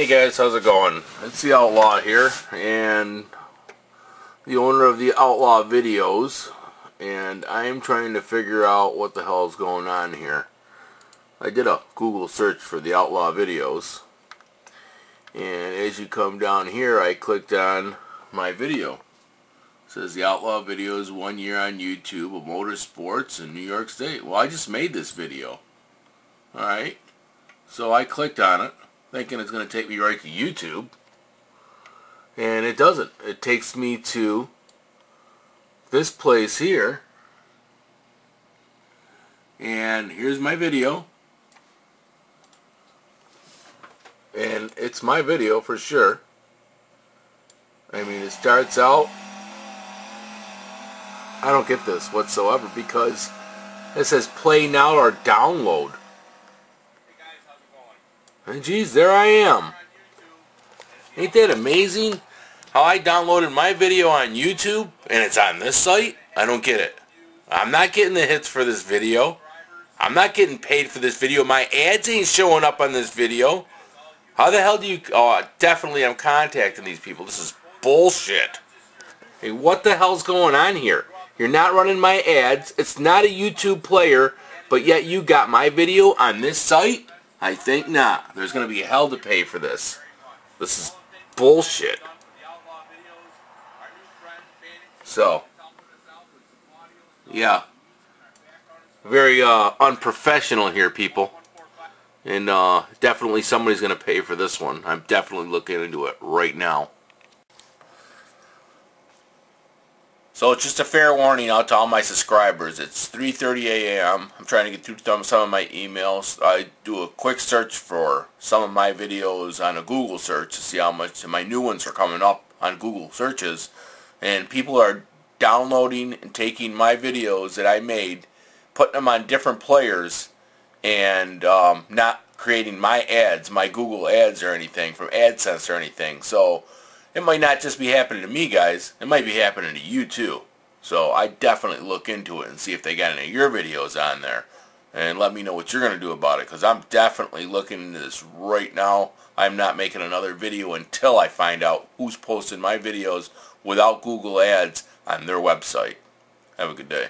Hey guys, how's it going? It's The Outlaw here, and the owner of The Outlaw Videos, and I'm trying to figure out what the hell is going on here. I did a Google search for The Outlaw Videos, and as you come down here, I clicked on my video. It says The Outlaw Videos, 1 year on YouTube of motorsports in New York State. Well, I just made this video. Alright, so I clicked on it, thinking it's going to take me right to YouTube, and it doesn't. It takes me to this place here, and here's my video, and it's my video for sure. I mean, it starts out, I don't get this whatsoever, because it says play now or download. And geez, there I am. Ain't that amazing how I downloaded my video on YouTube and it's on this site? I don't get it. I'm not getting the hits for this video. I'm not getting paid for this video. My ads ain't showing up on this video. How the hell do you... Oh, definitely I'm contacting these people. This is bullshit. Hey, what the hell's going on here? You're not running my ads. It's not a YouTube player, but yet you got my video on this site? I think not. There's going to be hell to pay for this. This is bullshit. So, yeah. Very unprofessional here, people. And definitely somebody's going to pay for this one. I'm definitely looking into it right now. So it's just a fair warning out to all my subscribers. It's 3:30 a.m. I'm trying to get through some of my emails. I do a quick search for some of my videos on a Google search to see how much my new ones are coming up on Google searches. And people are downloading and taking my videos that I made, putting them on different players, and not creating my ads, my Google ads or anything, from AdSense or anything. So it might not just be happening to me, guys. It might be happening to you, too. So I definitely look into it and see if they got any of your videos on there. And let me know what you're going to do about it, because I'm definitely looking into this right now. I'm not making another video until I find out who's posting my videos without Google Ads on their website. Have a good day.